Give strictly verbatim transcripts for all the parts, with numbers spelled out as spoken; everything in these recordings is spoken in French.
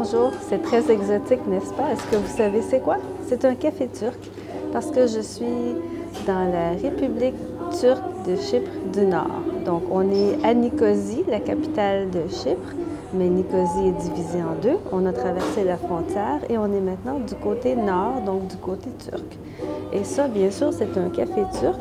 Bonjour, c'est très exotique, n'est-ce pas? Est-ce que vous savez c'est quoi? C'est un café turc parce que je suis dans la République turque de Chypre du Nord. Donc, on est à Nicosie, la capitale de Chypre, mais Nicosie est divisée en deux. On a traversé la frontière et on est maintenant du côté nord, donc du côté turc. Et ça, bien sûr, c'est un café turc,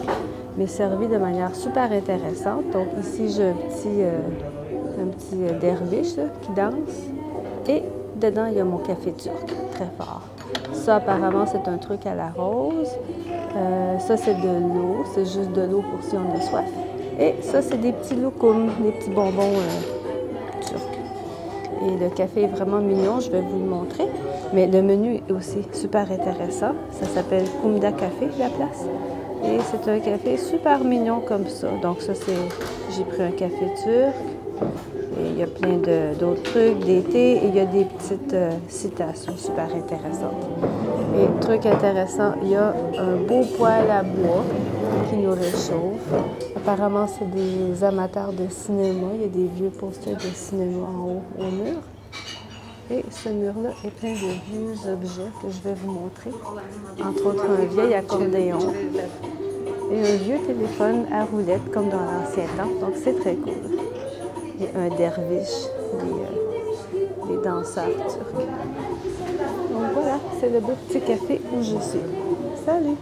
mais servi de manière super intéressante. Donc, ici, j'ai un petit, euh, un petit euh, derviche là, qui danse. Et dedans, il y a mon café turc, très fort. Ça, apparemment, c'est un truc à la rose. Euh, ça, c'est de l'eau. C'est juste de l'eau pour si on a soif. Et ça, c'est des petits loukoums, des petits bonbons euh, turcs. Et le café est vraiment mignon. Je vais vous le montrer. Mais le menu est aussi super intéressant. Ça s'appelle Kumda café, la place. Et c'est un café super mignon comme ça. Donc ça, c'est... J'ai pris un café turc. Et il y a plein d'autres trucs, des thés, et il y a des petites euh, citations super intéressantes. Et truc intéressant, il y a un beau poêle à bois qui nous réchauffe. Apparemment, c'est des amateurs de cinéma. Il y a des vieux posters de cinéma en haut au mur. Et ce mur-là est plein de vieux objets que je vais vous montrer. Entre autres, un vieil accordéon et un vieux téléphone à roulette, comme dans l'ancien temps. Donc, c'est très cool. Et un derviche, des, euh, des danseurs turcs. Donc voilà, c'est le beau petit café où je suis. Salut!